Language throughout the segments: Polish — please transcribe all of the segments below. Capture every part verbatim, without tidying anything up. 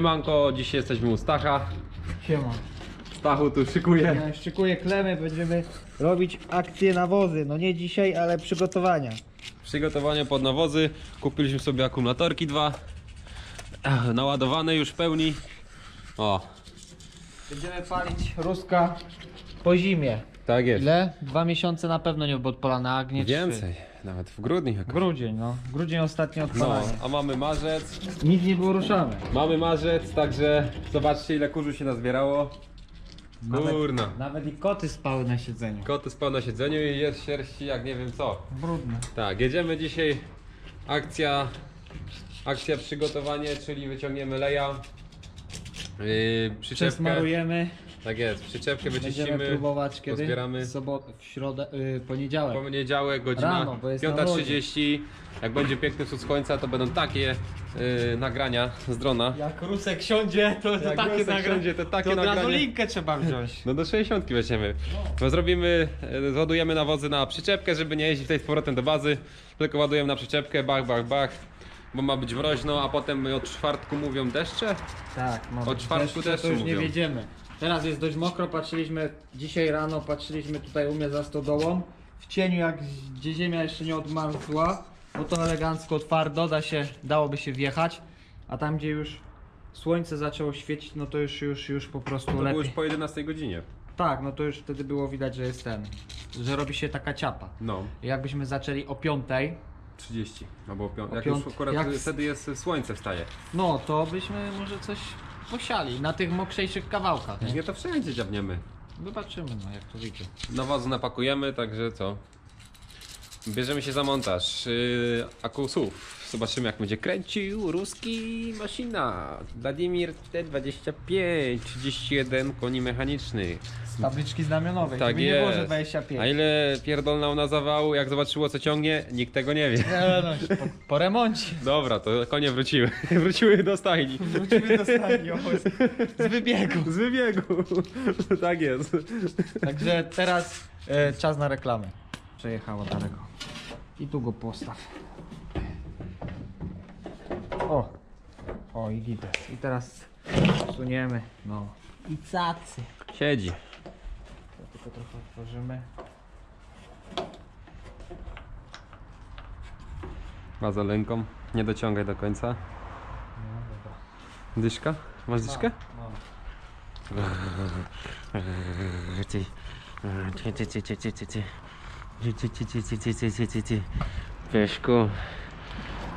Siemanko, dzisiaj jesteśmy u Stacha. Siema. Stachu tu szykuje. Ja szykuję klemy, będziemy robić akcję nawozy. No nie dzisiaj, ale przygotowania. Przygotowanie pod nawozy. Kupiliśmy sobie akumulatorki dwa. Naładowane już w pełni. O. Będziemy palić ruska po zimie. Tak jest. Ile? Dwa miesiące na pewno nie podpalane agnie. Więcej. Trzy. Nawet w grudniu. Jakoś. Grudzień, no. Grudzień ostatnio odpalamy. No, a mamy marzec. Nic nie było ruszamy. Mamy marzec, także zobaczcie ile kurzu się nazbierało. Kurna. Nawet, nawet i koty spały na siedzeniu. Koty spały na siedzeniu i jest sierści jak nie wiem co. Brudne. Tak, jedziemy dzisiaj. Akcja, akcja przygotowanie, czyli wyciągniemy leja. Yy, przyczepkę. Przesmarujemy. Tak jest, przyczepkę wyczyścimy, pozbieramy. W sobotę, w środę, yy, poniedziałek. Poniedziałek, godzina piąta trzydzieści. Jak będzie piękny wschód słońca, to będą takie yy, nagrania z drona. Jak rusek siądzie, to, to takie nagranie. To, takie to od razu linkę trzeba wziąć. No do sześćdziesiątki weźmiemy. No. Zrobimy, zładujemy nawozy na przyczepkę, żeby nie jeździć tutaj z powrotem do bazy. Tylko ładujemy na przyczepkę, bach, bach, bach. Bo ma być mroźno, a potem od czwartku mówią deszcze? Tak, ma być. Od czwartku deszcze, deszcze już mówią. Nie wiedziemy. Teraz jest dość mokro, patrzyliśmy dzisiaj rano, patrzyliśmy tutaj u mnie za stodołą. W cieniu, jak gdzie ziemia jeszcze nie odmarzła, bo to elegancko, twardo, da się, dałoby się wjechać. A tam gdzie już słońce zaczęło świecić, no to już, już, już po prostu lepiej. To było już po jedenastej godzinie. Tak, no to już wtedy było widać, że jest ten, że robi się taka ciapa. No. Jakbyśmy zaczęli o piątej trzydzieści, albo o piątej, jak już akurat jak... wtedy jest słońce wstaje. No, to byśmy może coś... posiali na tych mokrzejszych kawałkach. Nie, nie to wszędzie dziabniemy. Zobaczymy, no jak to widzę. Nawozu napakujemy, także co? Bierzemy się za montaż yy, akusów. Zobaczymy jak będzie kręcił ruski maszyna. Wladimir T dwadzieścia pięć, trzydzieści jeden koni mechanicznych. Z tabliczki znamionowej, tak jest. Nie było, że dwadzieścia pięć. A ile pierdolnął na zawał, jak zobaczyło co ciągnie, nikt tego nie wie. No, no, no, po, po remoncie. Dobra, to konie wróciły. Wróciły do stajni. Wróciły do stajni, o, z wybiegu. Z wybiegu, tak jest. Także teraz e, czas na reklamę. Przejechało daleko. I tu go postaw. O! O i gites. I teraz suniemy. No. I cacy. Siedzi. To tylko trochę otworzymy. Baza lęką. Nie dociągaj do końca. No, dobra. Dyszka? Masz dyszkę? No. Ci, ci, ci, ci, ci, ci, ci, ci, ci. Pieszku,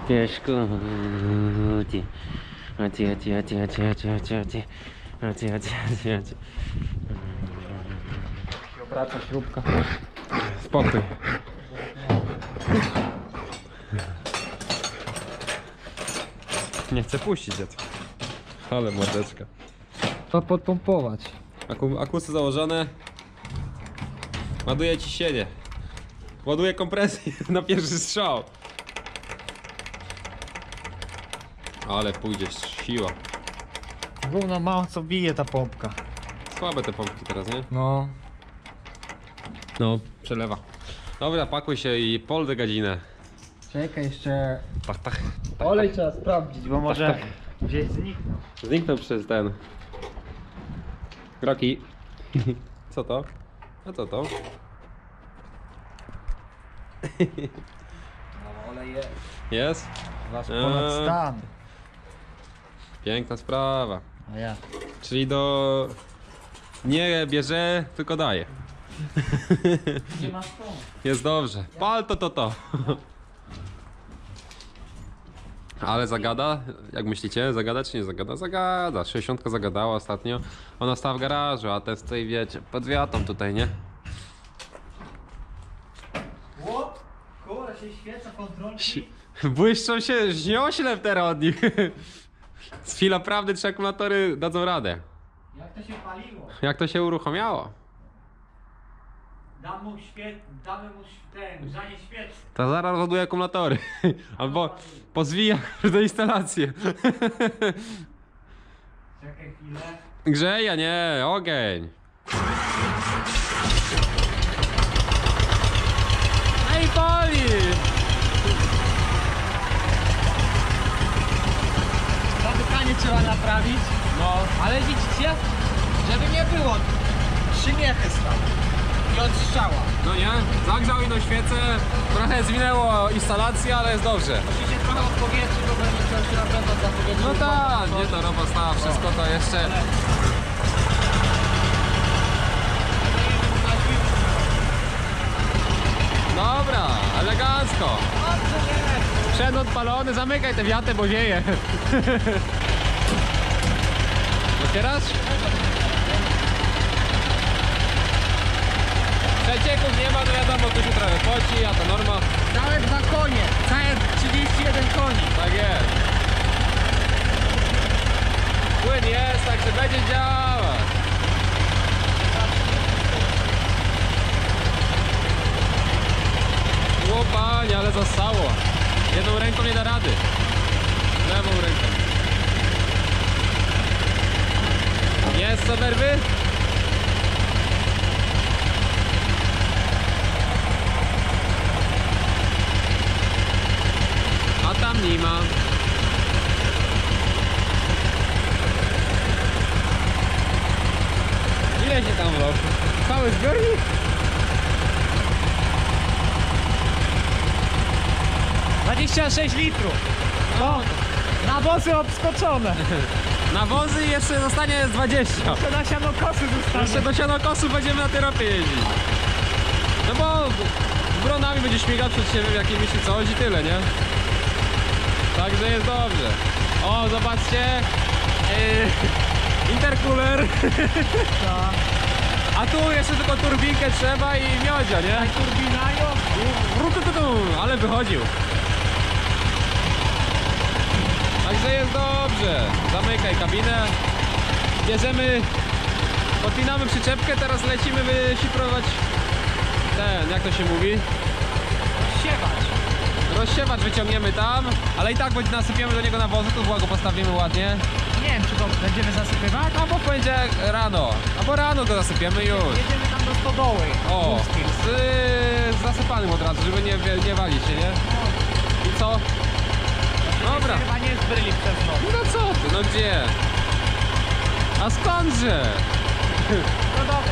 pieszku, ci, ci, ci, ci, ci, ci, ci, ci, ci, ci, ci. Obraca śrubka. Spokój. Nie chcę puścić dziecka. Ale mordeczka. To podpompować. Aku, akusy założone. Ładuje ciśnienie. Ładuję kompresję na pierwszy strzał. Ale pójdzie siła. Gówno mało co bije ta pompka. Słabe te pompki teraz, nie? No. No, przelewa. Dobra, pakuj się i pol de godzinę. Czekaj jeszcze... Pach, pach, pach, olej pach. Trzeba sprawdzić, bo może pach, pach. Gdzieś zniknął. Zniknął przez ten... Kroki. Co to? A co to? No, olej jest. Jest? Wasz ponad eee. stan. Piękna sprawa. A ja. Czyli do... Nie bierze, tylko daje. Nie masz to. Jest dobrze. Pal to to to. Ale zagada? Jak myślicie? Zagada czy nie zagada? Zagada. sześćdziesiątka zagadała ostatnio. Ona stała w garażu, a te stoi, wiecie, pod wiatą tutaj, nie? Świeca kontrolki. Błyszczą się, żnią śleptera od nich. Z chwila prawdy trzy akumulatory dadzą radę. Jak to się paliło? Jak to się uruchomiało? Dam mu świec, damy mu ten, grzanie świec. To zaraz ładuje akumulatory. Albo pozwija do instalacji. Czekaj chwilę. Grzeje, nie, ogień. Pali! Zamykanie trzeba naprawić. było, trzy miechy stały i odstrzała. No nie, zagrzał i do świecę, trochę zwinęło instalację, ale jest dobrze. Musicie trochę odpowiedzi, bo będzie chciał się na pewno zapowiedzieć. No tak, nie to robot stała, wszystko to jeszcze... Dobra, elegancko. Przed odpalony, zamykaj te wiaty, bo wieje. Otwierasz? Przecieków nie ma, no wiadomo, tu się trochę poci, a to norma. Całe dwa konie, całe trzydzieści jeden koni. Tak jest. Płyn jest, także będzie działać. O panie, ale zastało. Jedną ręką nie da rady. Lewą ręką. Jest co nerwy? A tam nie ma. Ile się tam wlok? Cały zbiornik? dwadzieścia sześć litrów. No, nawozy obskoczone. Nawozy jeszcze zostanie dwadzieścia. Jeszcze na sianokosy zostanie. Jeszcze do sianokosu będziemy na terapię jeździć. No bo bronami będzie śmigał przed siebie jakimiś i coś i tyle, nie? Także jest dobrze. O, zobaczcie. Yy, intercooler. A tu jeszcze tylko turbinkę trzeba i miodzia, nie? Tak, turbina i ale wychodził. Także jest dobrze. Zamykaj kabinę. Bierzemy, podpinamy przyczepkę, teraz lecimy wysifrować ten, jak to się mówi? Rozsiewacz. Rozsiewacz wyciągniemy tam, ale i tak nasypiemy do niego nawozu, tu go postawimy ładnie. Nie wiem, czy to będziemy zasypywać? Albo w poniedziałek rano, albo rano to zasypiemy już. Jedziemy tam do stodoły. O, z, z zasypanym od razu, żeby nie, nie walić się, nie? I co? Dobra. Chyba nie zbryli przez noc. No co ty, no gdzie? A skądże? No dobra.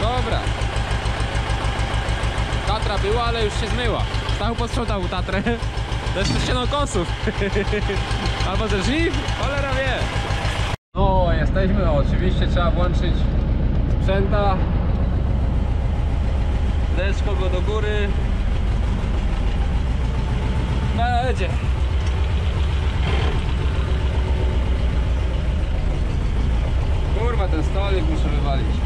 Dobra. Tatra była, ale już się zmyła. Stał posprzątał Tatrę. To jest przez sianokosów. Albo ze żniw? Cholera wie. No, jesteśmy. Oczywiście trzeba włączyć sprzęta. Deszko go do góry. Będzie. Kurwa, ten stolik muszę wywalić.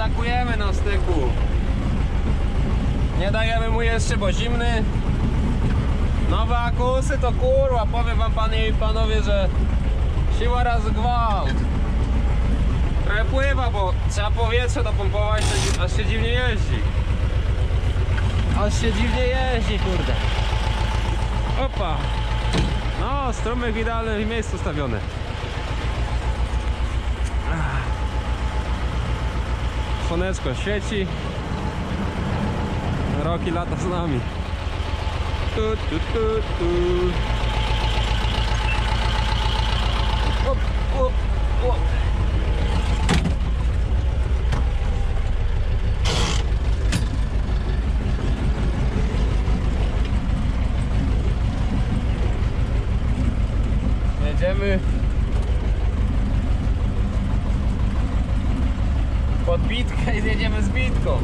Atakujemy na styku. Nie dajemy mu jeszcze, bo zimny. Nowe akusy to kurwa, powiem wam panie i panowie, że siła razy gwałt. Trochę pływa, bo trzeba powietrze dopompować, aż się dziwnie jeździ. Aż się dziwnie jeździ, kurde. Opa. No, strumyk w idealnym miejscu ustawiony. Słoneczko świeci. Roki lata z nami. Tu, tu, tu, tu. Op, op, op. Jedziemy. Bitkę i zjedziemy z bitką.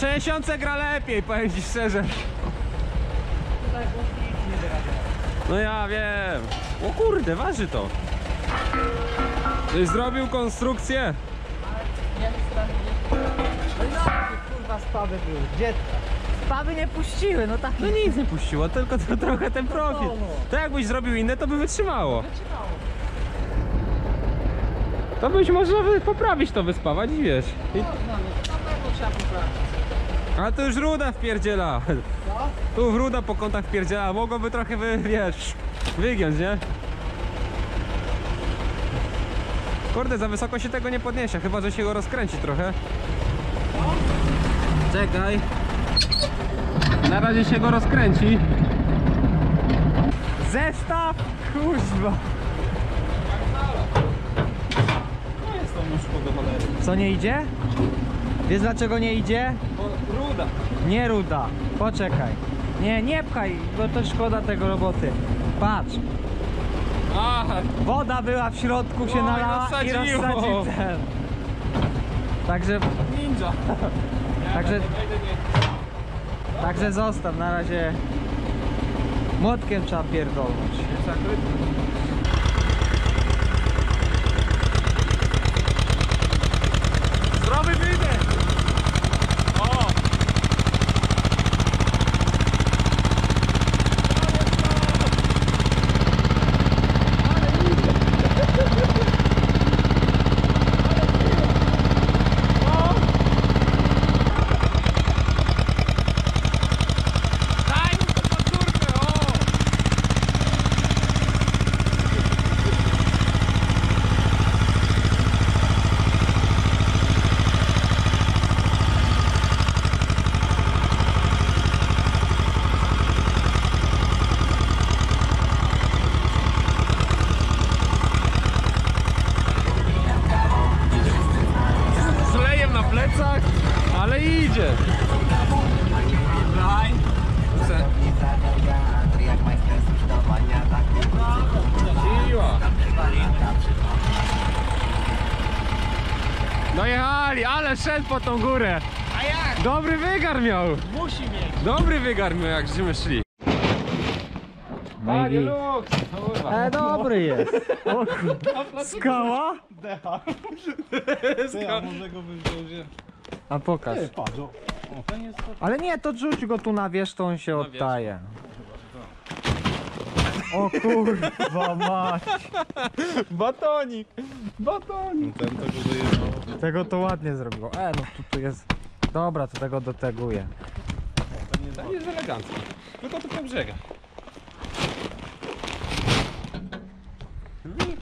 sześćdziesiątka gra lepiej, powiem ci szczerze. No ja wiem. O kurde, waży to. Tyś zrobił konstrukcję? Kurwa, spawy były. Gdzie spawy nie puściły, no tak. No nic nie puściło, tylko to, trochę ten profil. To jakbyś zrobił inne, to by wytrzymało. To być można poprawić to, wyspawać i wiesz. I... Można, no na pewno trzeba poprawić. A tu już ruda wpierdziela. Co? Tu ruda po kątach wpierdziela, mogłoby trochę wy, wiesz, wygiąć, nie? Kurde, za wysoko się tego nie podniesie, chyba że się go rozkręci trochę. Czekaj. Na razie się go rozkręci. Zestaw kuźba. Co nie idzie? Wiesz dlaczego nie idzie? Bo ruda. Nie ruda. Poczekaj. Nie, nie pchaj, bo to szkoda tego roboty. Patrz. A. Woda była w środku, się o, nalała i rozsadziło. I rozsadził ten. Także... Ninja. Ja także... Wejdę, wejdę, nie. Także zostaw, na razie... Młotkiem trzeba pierdolnąć. Zdrowy wydech! O! Dojechali, ale szedł po tą górę. A jak? Dobry wygar miał. Musi mieć. Dobry wygar miał, jak żeśmy szli. Panie Lux! E, dobry jest. Skała? Decha. Skała. A pokaż. Ale nie, to rzuć go tu na wierzch, to on się oddaje. O kurwa mać. Batonik. Batonik. Ten to go dojechał. Tego to ładnie zrobiło. E, no tu, tu jest... Dobra, to tego doteguję. Ten jest, jest elegancki. Tylko tu po brzegach.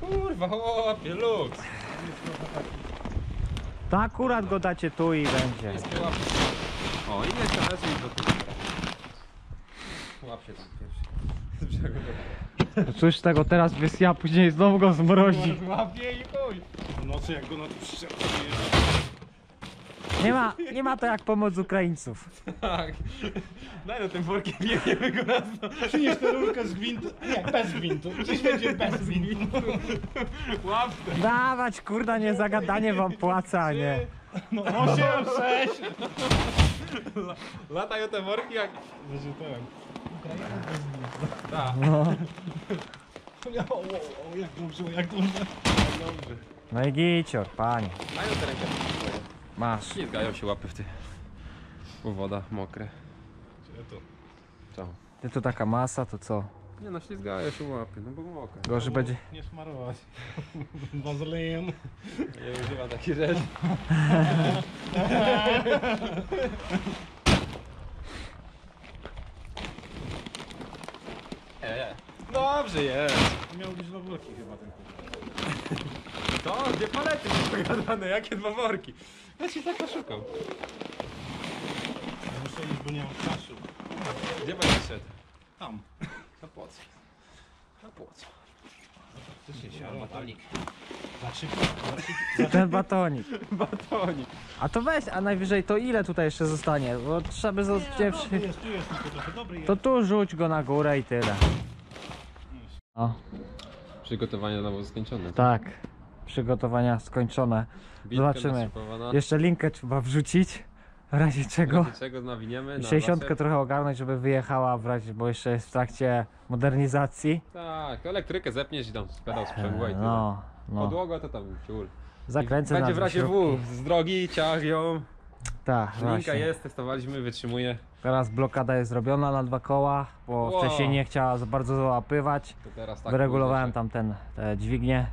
Kurwa, chłopie, luks. To akurat go dacie tu i będzie. O, i jeszcze raz i do tu. Łap się tam pierwszy. Cóż tego teraz wiesz, ja później znowu go zmrozi. Łapie i chuj. W nocy jak go na to przyszedł. Nie ma, nie ma to jak pomoc Ukraińców. Tak. Daj no tym workiem, jedziemy go raz. Przynieś tę rurkę z gwintu. Nie, bez gwintu. Gdzieś będzie bez gwintu. Łap te. Dawać kurda, nie zagadanie wam płaca, nie. No osiem, sześć. Latają te worki jak... Wyrzucałem. Tak. No. Jak dobrze, jak dobrze. No i gicior, panie. Mają te rękę. Masz. Nie zgają się łapy w tych... U woda, mokre. Gdzie to? Co? Ty to taka masa, to co? Nie no, ślizgają się łapy, no bo mokre. Gorzej będzie... Nie szmarować. Bazylin. Nie używam takich rzeczy. Dobrze jest. Miał gdzieś dwa worki chyba ten kurczak. To, dwie palety są pogadane, jakie dwa worki? Ja się tak naszukał. Ja muszę iść, bo nie mam kaszu. Gdzie pan szedł? Tam. Na płocu. Na płocu. Batonik. Ten batonik. Batonik. A to weź, a najwyżej to ile tutaj jeszcze zostanie? Bo trzeba by zostać... Nie, dobry jest, tu jest tylko trochę, dobry jest. To tu rzuć go na górę i tyle. O. Przygotowania znowu skończone. Tak, tak, przygotowania skończone. Zobaczymy. Jeszcze linkę trzeba wrzucić. W razie czego, w razie czego nawiniemy na sześćdziesiątkę trochę ogarnąć, żeby wyjechała w razie, bo jeszcze jest w trakcie modernizacji. Tak, elektrykę zepniesz i tam pedał sprzęgła i tyle. No, no. Podłoga to tam ciul. Zakręcę będzie w razie śrubki. W, z drogi, ciach ją. Tak, linka jest, testowaliśmy, wytrzymuje. Teraz blokada jest zrobiona na dwa koła, bo wow. wcześniej nie chciała za bardzo załapywać. To teraz tak wyregulowałem tam ten, te dźwignię.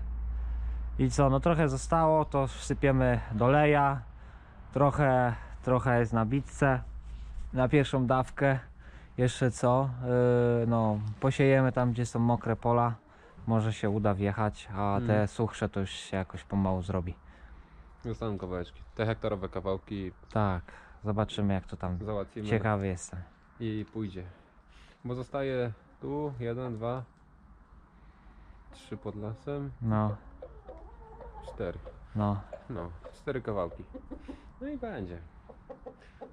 I co, no trochę zostało, to wsypiemy do leja. Trochę, trochę jest na bitce, na pierwszą dawkę. Jeszcze co, yy, no posiejemy tam, gdzie są mokre pola. Może się uda wjechać, a te hmm. suchsze to już się jakoś pomału zrobi. Zostaną kawałeczki, te hektarowe kawałki. Tak, zobaczymy jak to tam załatwimy. Ciekawy jestem. I pójdzie. Bo zostaje tu, jeden, dwa, trzy pod lasem. No. Cztery. No. No, cztery kawałki. No i będzie.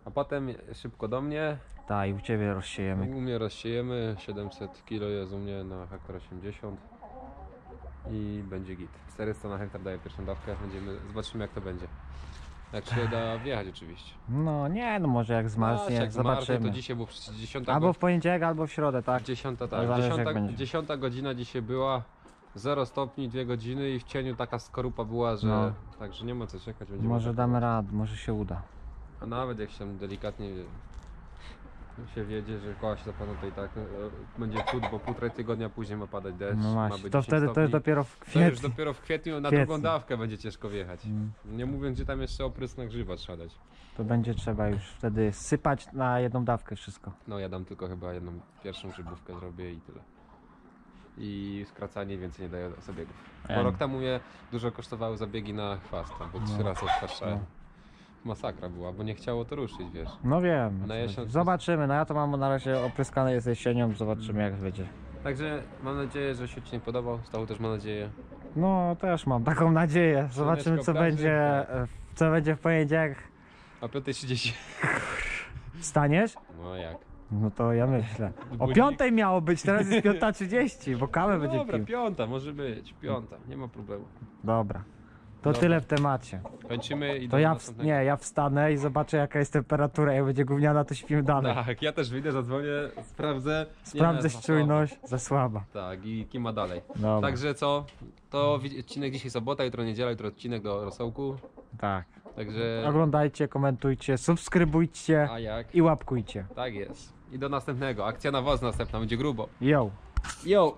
A potem szybko do mnie. Tak, i u ciebie rozsiejemy. U mnie rozsiejemy, siedemset kilo jest u mnie na hektar osiemdziesiąt. I będzie git. czterysta na hektar daje pierwszą dawkę. Będziemy, zobaczymy jak to będzie. Jak się da wjechać oczywiście. No nie, no może jak zmarznie, no, jak zobaczymy. Jak to dzisiaj było przecież dziesiąta. Albo w poniedziałek, albo w środę, tak? Dziesiąta, tak. dziesiąta godzina dzisiaj była. zero stopni, dwie godziny i w cieniu taka skorupa była, że... No. Także nie ma co czekać. Będziemy może tak damy radę, może się uda. A nawet jak się tam delikatnie się wiedzie, że koła się zapadną, to i tak będzie płód, bo półtorej tygodnia później ma padać deszcz. No ma być to wtedy to jest dopiero w kwietniu. To już dopiero w kwietniu na kwietniu. drugą dawkę będzie ciężko wjechać. Mm. Nie mówiąc, że tam jeszcze oprys na grzyba trzeba dać. To będzie trzeba już wtedy sypać na jedną dawkę wszystko. No ja dam tylko chyba jedną, pierwszą grzybówkę zrobię i tyle. I skracanie więcej nie daje zabiegów. Bo rok temu mnie dużo kosztowały zabiegi na chwast, bo no. trzy razy skraszałem. No. Masakra była, bo nie chciało to ruszyć, wiesz. No wiem, na jesień... zobaczymy, no ja to mam na razie opryskane jest jesienią, zobaczymy jak będzie. Także mam nadzieję, że się Ci nie podobał, Stachu też ma nadzieję. No też mam taką nadzieję, zobaczymy co będzie, co będzie w poniedziałek. A piąta trzydzieści. Staniesz? No jak? No to ja myślę. O piątej miało być, teraz jest piąta trzydzieści, bo kawę no będzie pił. Dobra, piąta może być, piąta, nie ma problemu. Dobra. To Dobra. tyle w temacie. Kończymy i to ja w, Nie, ja wstanę i zobaczę jaka jest temperatura. Jak będzie gówniana, to śpimy dalej. Tak, ja też wyjdę, zadzwonię, sprawdzę. Sprawdzę szczujność, za słaba. Tak, i kim ma dalej. Dobra. Także co? To odcinek dzisiaj sobota, jutro niedziela, jutro odcinek do rosołku. Tak. Także oglądajcie, komentujcie, subskrybujcie i łapkujcie. Tak jest. I do następnego. Akcja na woz następna, będzie grubo. Yo. Yo.